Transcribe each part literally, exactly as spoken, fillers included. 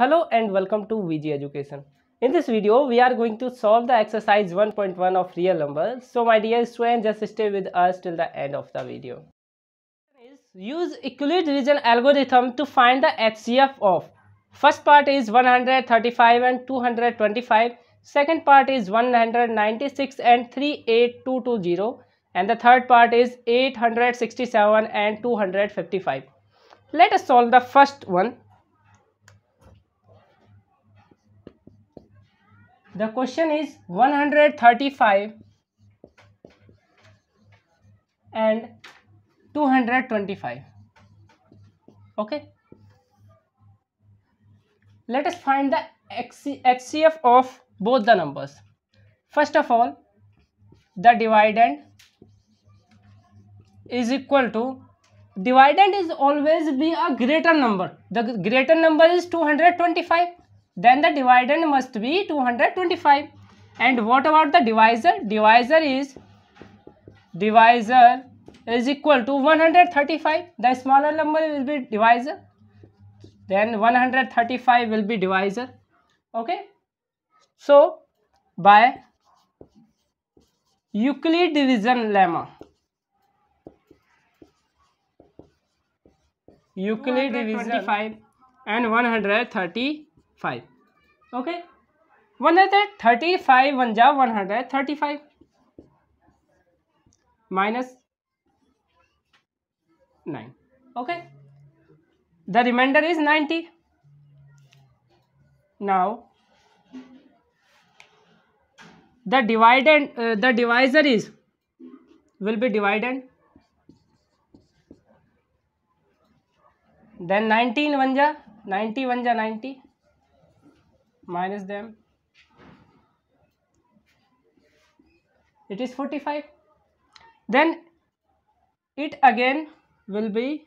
Hello and welcome to V G Education. In this video, we are going to solve the exercise one point one of real numbers. So my dear students, just stay with us till the end of the video. Use Euclid's division algorithm to find the H C F of. First part is one hundred thirty-five and two hundred twenty-five. Second part is one hundred ninety-six and three eight two two zero. And the third part is eight hundred sixty-seven and two hundred fifty-five. Let us solve the first one. The question is one hundred thirty-five and two hundred twenty-five. Okay. Let us find the H C F of both the numbers. First of all, the dividend is equal to, dividend is always be a greater number. The greater number is two hundred twenty-five. Then the dividend must be two hundred twenty-five. And what about the divisor? Divisor is divisor is equal to one hundred thirty-five. The smaller number will be divisor. Then one hundred thirty-five will be divisor. Okay. So by Euclid's division lemma. Euclid's division and one hundred thirty-five. Five. Okay, one hundred thirty-five one ja one hundred thirty-five minus nine. Okay, the remainder is ninety. Now the dividend, uh, the divisor is will be dividend. Then nineteen one ja ninety one ja ninety. Minus them, it is forty-five. Then it again will be,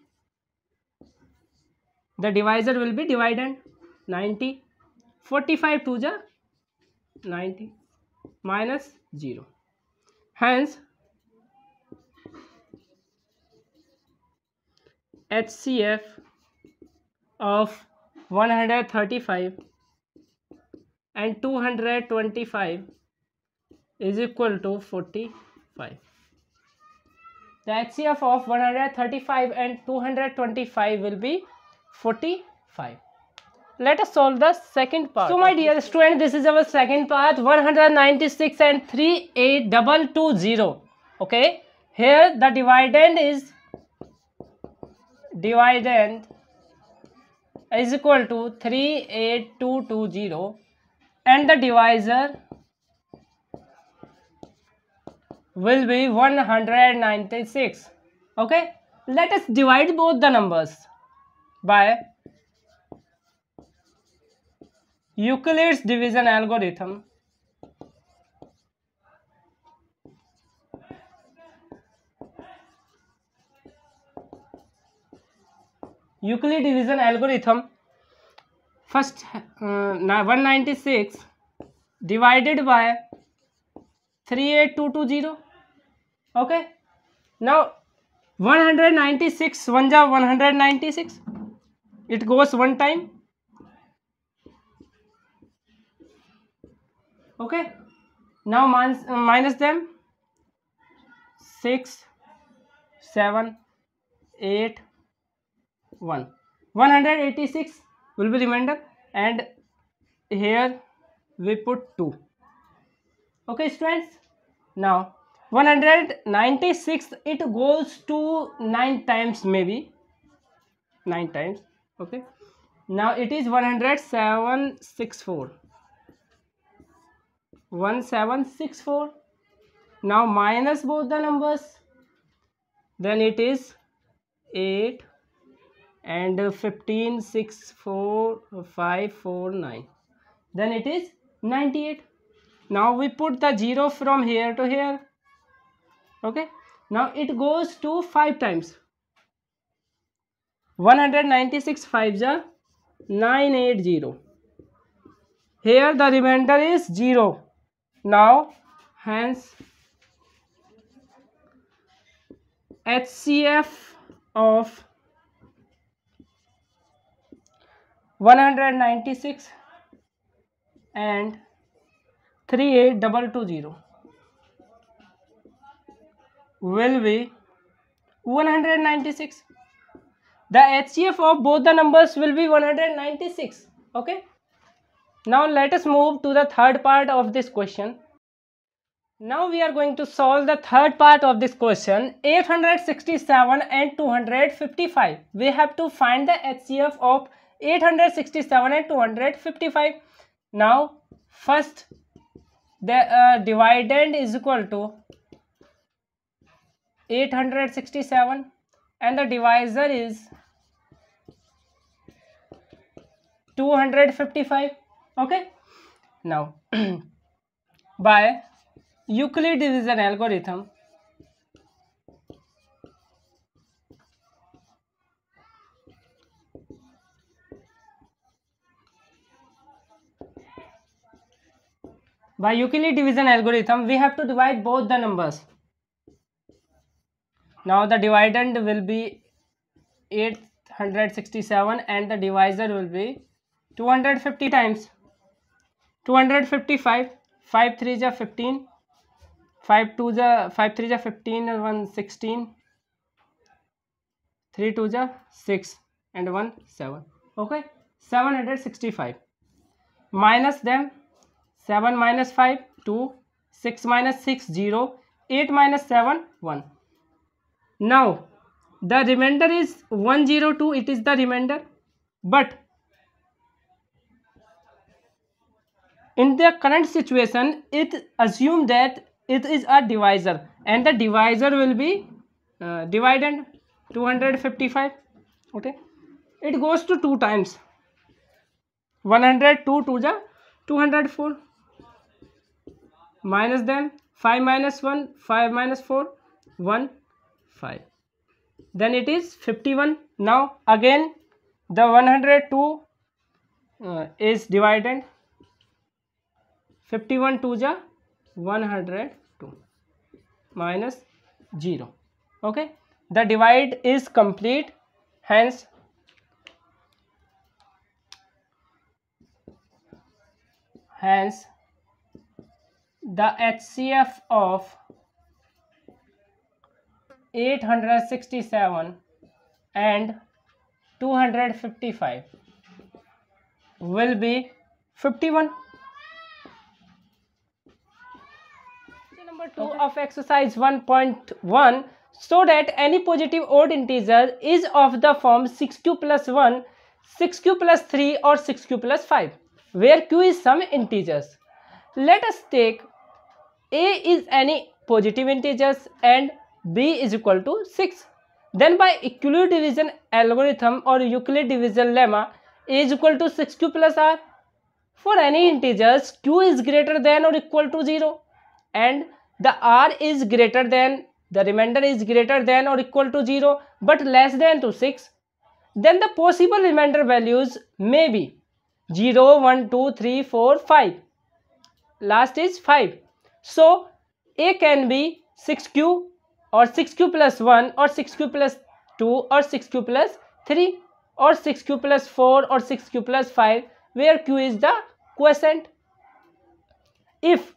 the divisor will be dividend, ninety, forty-five to the ninety minus zero. Hence H C F of one hundred thirty-five and two hundred twenty-five is equal to forty-five. The H C F of one hundred thirty-five and two hundred twenty-five will be forty-five. Let us solve the second part. So my dear student, this is our second part, one hundred ninety-six and three eight two two zero. Okay, here the dividend is dividend is equal to three eight two two zero. And the divisor will be one hundred ninety-six. Okay, let us divide both the numbers by Euclid's division algorithm. Euclid's division algorithm. First, uh, one hundred ninety-six divided by three eight two two zero. Okay. Now, one hundred ninety-six, one ja one hundred ninety-six. It goes one time. Okay. Now, minus, uh, minus them. six, seven, eight, one. one hundred eighty-six. Will be remainder, and here we put two. Okay students, now one hundred ninety-six, it goes to nine times, maybe nine times. Okay, now it is one hundred seven sixty-four, one seven six four. Now minus both the numbers, then it is eight and fifteen, six, four, five, four, nine. Then it is ninety-eight. Now we put the zero from here to here. Okay. Now it goes to five times. one hundred ninety-six five ja nine eighty. Here the remainder is zero. Now hence H C F of one hundred ninety-six and three eight two two zero will be one hundred ninety-six. The H C F of both the numbers will be one hundred ninety-six. Okay. Now let us move to the third part of this question. Now we are going to solve the third part of this question, eight hundred sixty-seven and two hundred fifty-five. We have to find the H C F of eight hundred sixty-seven and two hundred fifty-five. Now first the uh, dividend is equal to eight hundred sixty-seven and the divisor is two hundred fifty-five. Okay, now by Euclid's division algorithm, by Euclid's division algorithm we have to divide both the numbers. Now the dividend will be eight hundred sixty-seven and the divisor will be two hundred fifty times two hundred fifty-five. Five threes are fifteen, five twos are five threes are fifteen and one sixteen, three twos are six and one seven. Okay, seven hundred sixty-five minus them, seven minus five two, six minus six zero, eight minus seven one. Now the remainder is one hundred two, it is the remainder, but in the current situation it assume that it is a divisor and the divisor will be uh, dividend two hundred fifty-five. Okay, it goes to two times, one hundred two to the two hundred four, minus them, five minus one five minus four one five, then it is fifty-one. Now again the one hundred two uh, is dividend, fifty-one to the one hundred two minus zero. Okay, the divide is complete, hence hence the H C F of eight hundred sixty-seven and two hundred fifty-five will be fifty-one. Number two of exercise one point one, so that any positive odd integer is of the form six q plus one, six q plus three or six q plus five, where q is some integers. Let us take a is any positive integers and b is equal to six. Then by Euclid division algorithm or Euclid division lemma, a is equal to six q plus r. For any integers q is greater than or equal to zero and the r is greater than, the remainder is greater than or equal to zero but less than to six, then the possible remainder values may be zero, one, two, three, four, five, last is five. So a can be six q or six q plus one or six q plus two or six q plus three or six q plus four or six q plus five, where q is the quotient. If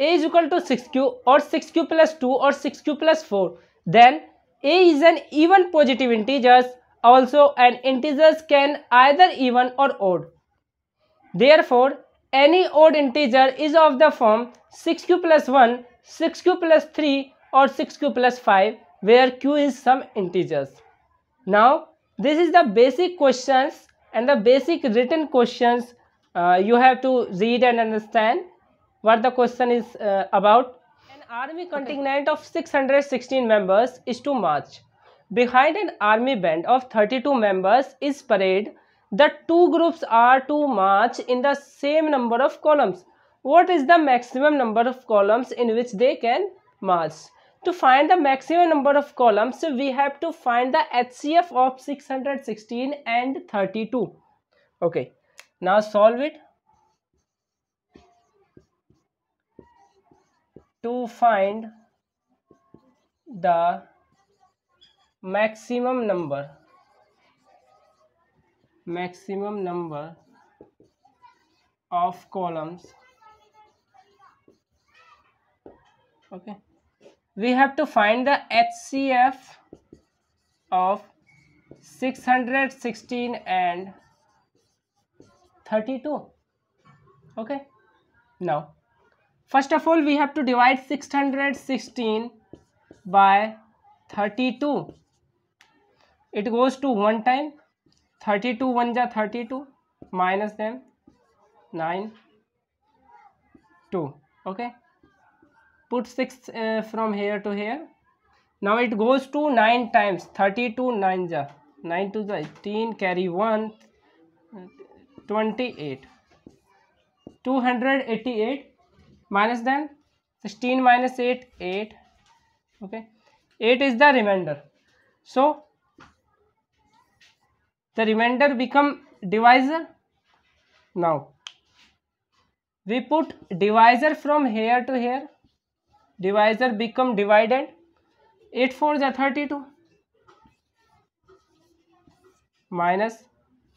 a is equal to six q or six q plus two or six q plus four, then a is an even positive integers. Also an integers can either even or odd. Therefore any odd integer is of the form six q plus one, six q plus three or six q plus five, where q is some integers. Now this is the basic questions and the basic written questions. Uh, you have to read and understand what the question is uh, about. An army contingent okay. of six hundred sixteen members is to march. Behind an army band of thirty-two members is parade. The two groups are to march in the same number of columns. What is the maximum number of columns in which they can march? To find the maximum number of columns, we have to find the H C F of six hundred sixteen and thirty-two. Okay, now solve it. To find the maximum number maximum number of columns. Okay, we have to find the H C F of six hundred sixteen and thirty-two. Okay, now first of all we have to divide six hundred sixteen by thirty-two. It goes to one time. Thirty-two one ja thirty-two, minus them nine two. Okay, put six uh, from here to here. Now it goes to nine times. Thirty-two nine ja nine to the eighteen, carry one, twenty-eight. Two hundred eighty-eight minus them sixteen minus eight eight. Okay, eight is the remainder. So the remainder become divisor. Now we put divisor from here to here. Divisor become divided. Eight fours are thirty-two minus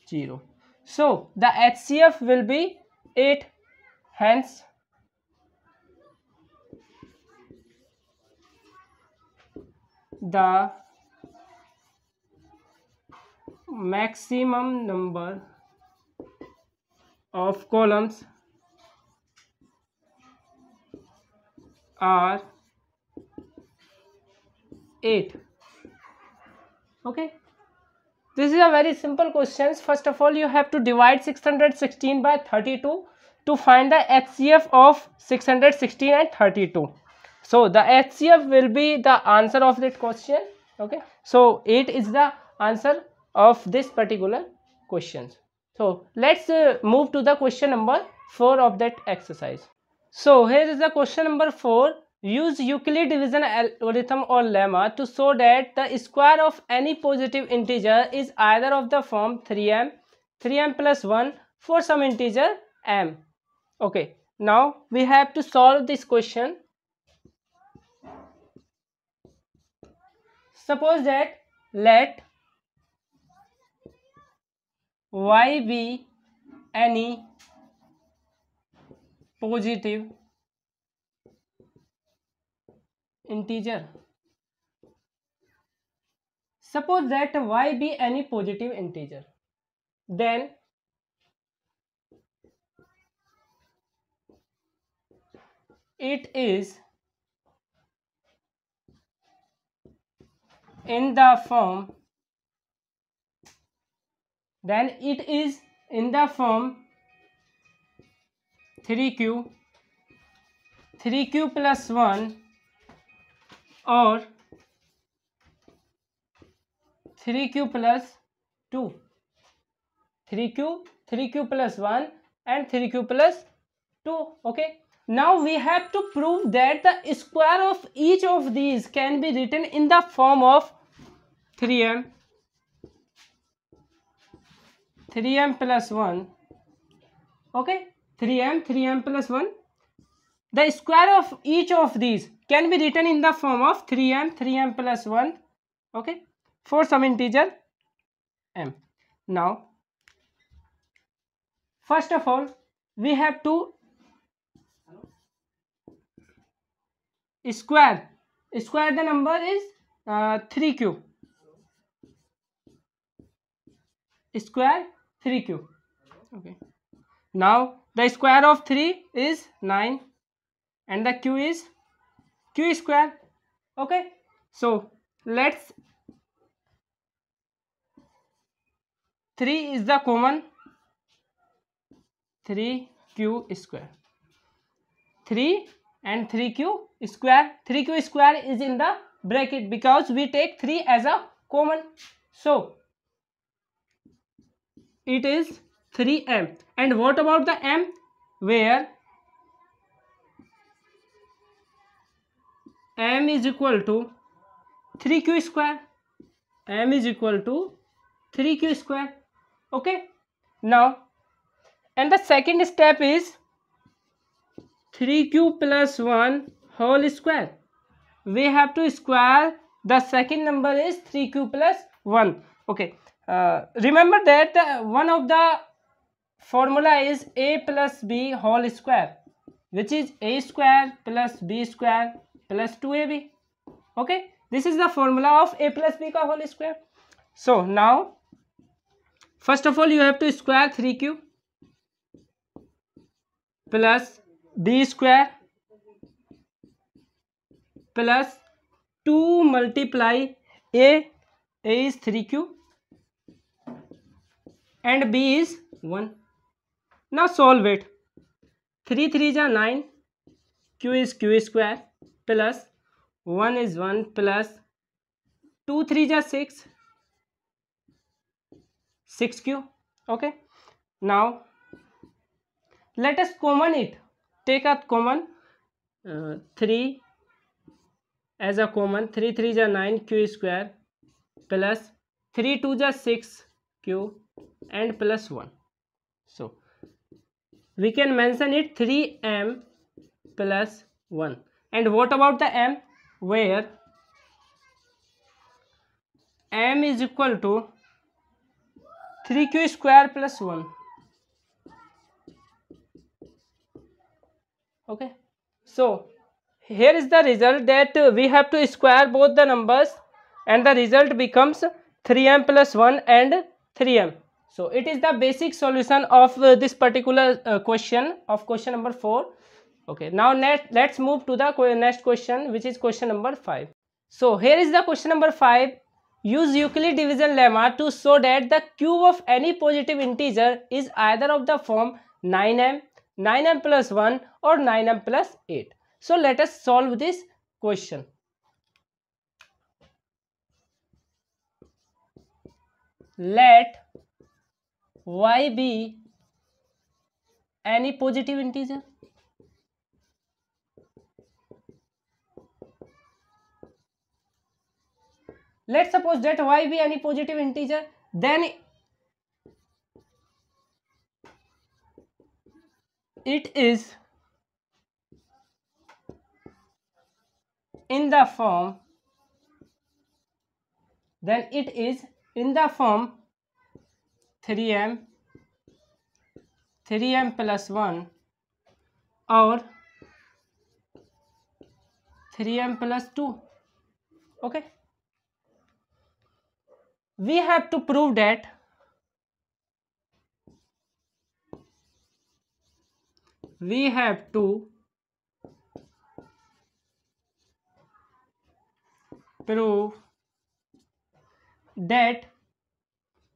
zero. So the H C F will be eight. Hence the maximum number of columns are eight. Okay, this is a very simple question. First of all, you have to divide six hundred sixteen by thirty-two to find the H C F of six hundred sixteen and thirty-two. So the H C F will be the answer of that question. Okay, so eight is the answer of this particular questions. So let's uh, move to the question number four of that exercise. So here is the question number four. Use Euclid's division algorithm or lemma to show that the square of any positive integer is either of the form three m, three m plus one for some integer m. Okay, now we have to solve this question. Suppose that let y be any positive integer. Suppose that y be any positive integer, then it is in the form Then it is in the form three q, three q plus one or three q plus two, three q, three q plus one and three q plus two. Okay, now we have to prove that the square of each of these can be written in the form of three m, three m plus one. Okay, three m, three m plus one. The square of each of these can be written in the form of three m, three m plus one. Okay, for some integer m. Now first of all we have to square square the number is uh, three q. Square three q. Okay, now the square of three is nine and the q is q square. Okay, so let's three is the common, three q square, three and three q square. three q square is in the bracket because we take three as a common. So it is three m. And what about the m? Where m is equal to three q square. M is equal to three q square. Okay, now and the second step is three q plus one whole square. We have to square the second number is three q plus one. Okay, Uh, remember that uh, one of the formula is a plus b whole square, which is a square plus b square plus two a b. Okay, this is the formula of a plus b ka whole square. So now first of all you have to square three q plus b square plus two multiply a. A is three q and b is one. Now solve it. three threes are nine, q is q square plus one is one plus two threes are six, six q. Okay, now let us common it. Take a common, uh, three as a common. Three threes are nine, q square plus three twos are six, q and plus one. So we can mention it three m plus one. And what about the m? Where m is equal to three q square plus one. Okay, so here is the result that we have to square both the numbers and the result becomes three m plus one and three m. So it is the basic solution of uh, this particular uh, question, of question number four. Okay, now next let's move to the next question, which is question number five. So here is the question number five. Use Euclid's division lemma to show that the cube of any positive integer is either of the form nine m, nine m plus one or nine m plus eight. So let us solve this question. Let y be any positive integer. Let's suppose that y be any positive integer, then it is in the form then it is in the form three m, three m plus one or three m plus two. Okay, we have to prove that we have to prove that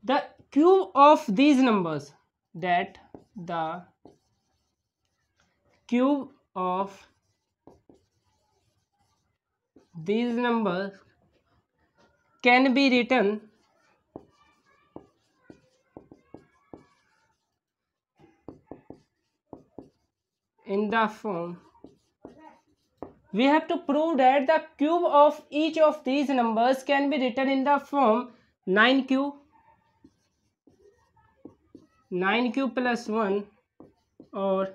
the cube of these numbers that the cube of these numbers can be written in the form, we have to prove that the cube of each of these numbers can be written in the form nine q, nine q plus one or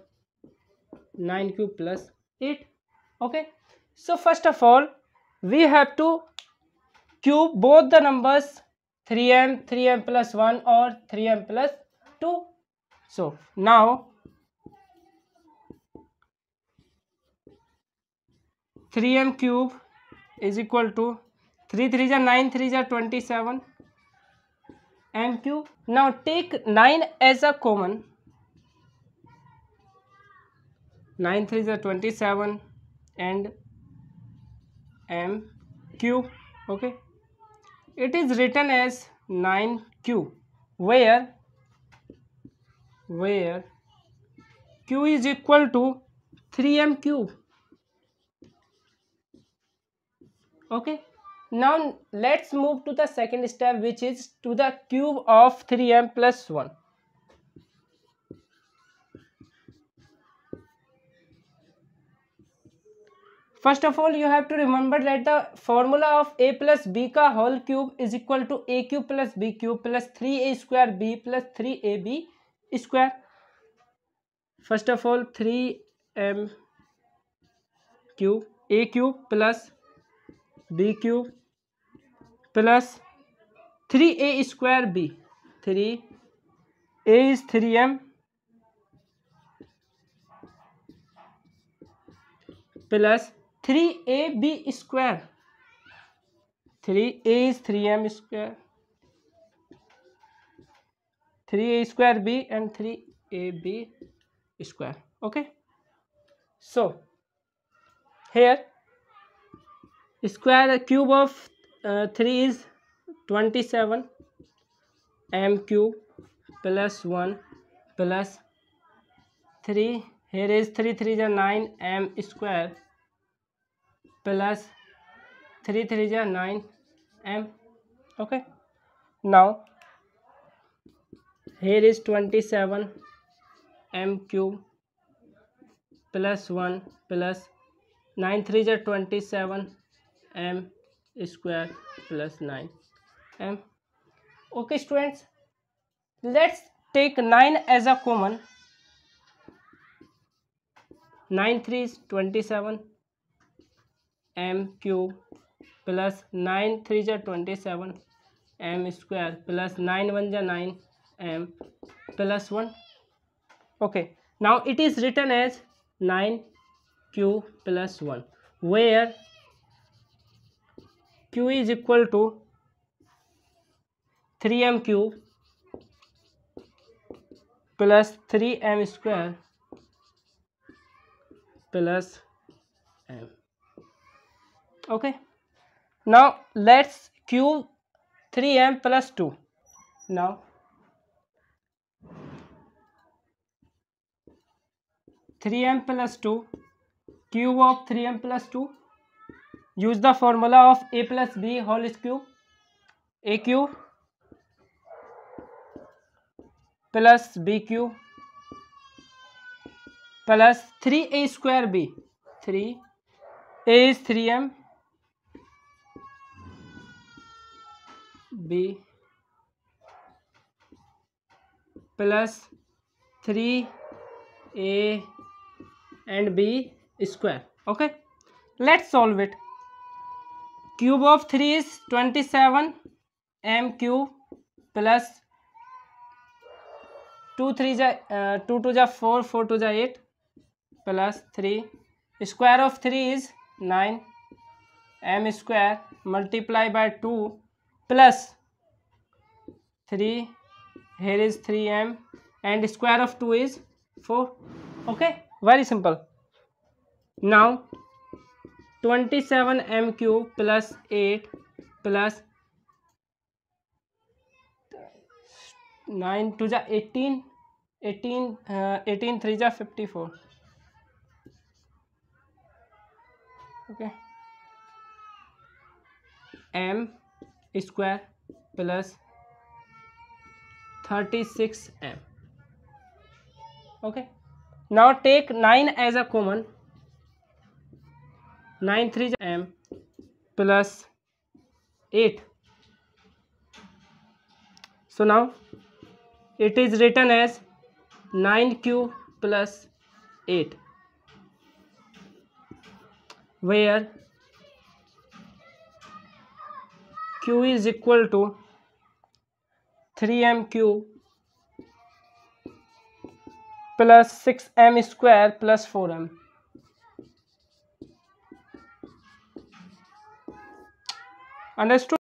nine q plus eight. Okay, so first of all we have to cube both the numbers three m, three m plus one or three m plus two. So now three m cube is equal to three threes are nine, threes are twenty-seven, m cube. Now take nine as a common. nine threes are twenty-seven and m cube. Okay, it is written as nine q, where where q is equal to three m cube. Okay, now let's move to the second step, which is to the cube of three m plus one. First of all you have to remember that the formula of a plus b ka whole cube is equal to a cube plus b cube plus three a square b plus three a b square. First of all three m cube, a cube plus b cube plus three a square b, three a is three m plus three a b square, three a is three m square, three a square b and three a b square. Okay, so here square cube of uh, three is twenty-seven m cube plus one plus three, here is three three is nine m square plus three three is nine m. Okay, now here is twenty-seven m cube plus one plus nine three is twenty-seven m square plus nine m. Okay students, let's take nine as a common. nine three is twenty-seven m cube plus nine three is twenty-seven m square plus nine one is nine m plus one. Okay, now it is written as nine q plus one, where q is equal to three m cube plus three m square plus m. Okay, now let's cube three m plus two. Now three m plus two, cube of three m plus two, use the formula of a plus b whole cube, a cube plus b cube plus three a square b, three a is three m, b plus three a and b square. Okay, let's solve it. Cube of three is twenty-seven m cube plus two three ja, uh, two two ja four, four two ja eight plus three, square of three is nine m square multiply by two plus three, here is three m and square of two is four. Okay, very simple. Now twenty-seven m cube plus eight plus nine to the eighteen, eighteen uh, eighteen three to fifty-four. Okay, m square plus thirty-six m. Okay, now take nine as a common. nine three is m plus eight. So now it is written as nine q plus eight, where q is equal to three m cube plus six m square plus four m. Understood?